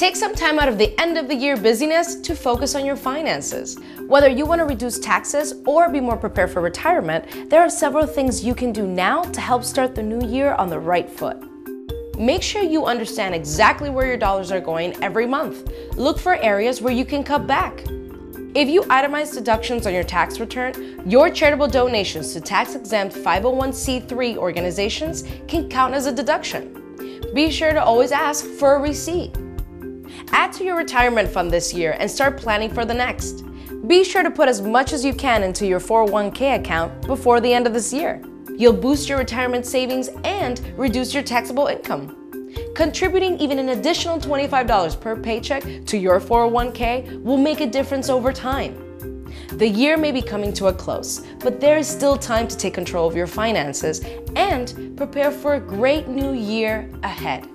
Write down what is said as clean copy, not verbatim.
Take some time out of the end of the year busyness to focus on your finances. Whether you want to reduce taxes or be more prepared for retirement, there are several things you can do now to help start the new year on the right foot. Make sure you understand exactly where your dollars are going every month. Look for areas where you can cut back. If you itemize deductions on your tax return, your charitable donations to tax-exempt 501(c)(3) organizations can count as a deduction. Be sure to always ask for a receipt. Add to your retirement fund this year and start planning for the next. Be sure to put as much as you can into your 401(k) account before the end of this year. You'll boost your retirement savings and reduce your taxable income. Contributing even an additional $25 per paycheck to your 401(k) will make a difference over time. The year may be coming to a close, but there is still time to take control of your finances and prepare for a great new year ahead.